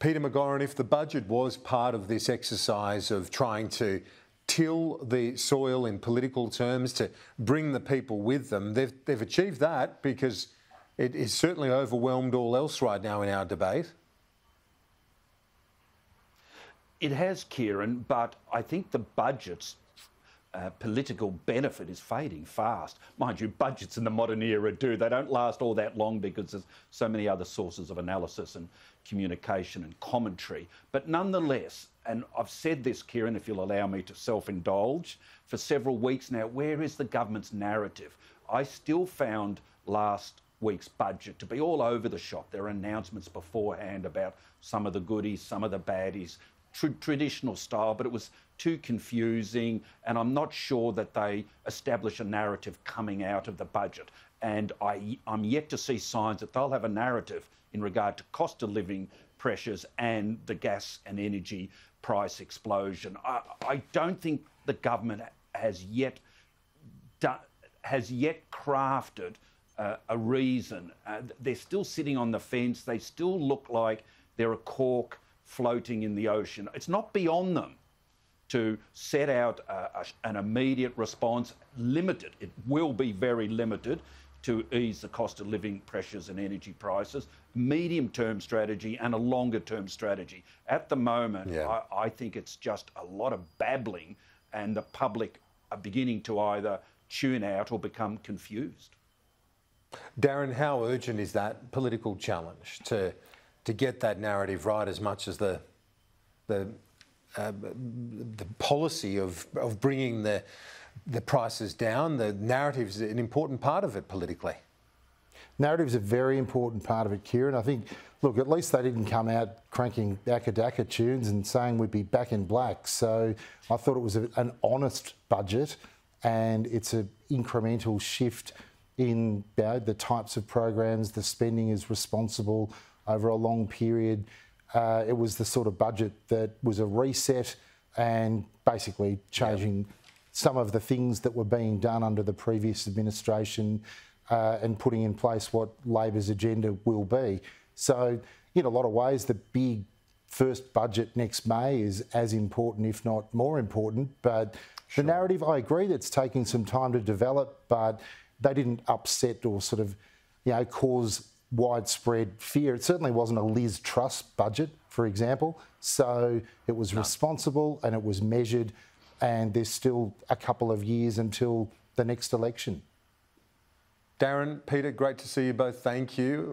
Peter McGoran, if the budget was part of this exercise of trying to till the soil in political terms to bring the people with them, they've achieved that because it is certainly overwhelmed all else right now in our debate. It has, Kieran, but I think the budget's political benefit is fading fast. Mind you, budgets in the modern era do. They don't last all that long because there's so many other sources of analysis and communication and commentary. But nonetheless, and I've said this, Kieran, if you'll allow me to self-indulge, for several weeks now, where is the government's narrative? I still found last week's budget to be all over the shop. There are announcements beforehand about some of the goodies, some of the baddies, traditional style, but it was too confusing, and I'm not sure that they establish a narrative coming out of the budget. And I'm yet to see signs that they'll have a narrative in regard to cost of living pressures and the gas and energy price explosion. I don't think the government has yet crafted a reason. They're still sitting on the fence. They still look like they're a cork floating in the ocean. It's not beyond them to set out an immediate response, limited, it will be very limited, to ease the cost of living pressures and energy prices, medium-term strategy and a longer-term strategy. At the moment, yeah. I think it's just a lot of babbling, and the public are beginning to either tune out or become confused. Darren, how urgent is that political challenge to get that narrative right as much as the policy of bringing the prices down? The narrative's an important part of it politically. Narrative's a very important part of it, Kieran. I think, look, at least they didn't come out cranking Akadaka tunes and saying we'd be back in black. So I thought it was an honest budget, and it's an incremental shift in the types of programs. The spending is responsible over a long period. It was the sort of budget that was a reset and basically changing some of the things that were being done under the previous administration and putting in place what Labor's agenda will be. So in a lot of ways, the big first budget next May is as important, if not more important. But sure, the narrative, I agree, that's taking some time to develop, but they didn't upset or sort of, you know, cause widespread fear. It certainly wasn't a Liz Truss budget, for example. So it was responsible and it was measured, and there's still a couple of years until the next election. Darren, Peter, great to see you both. Thank you.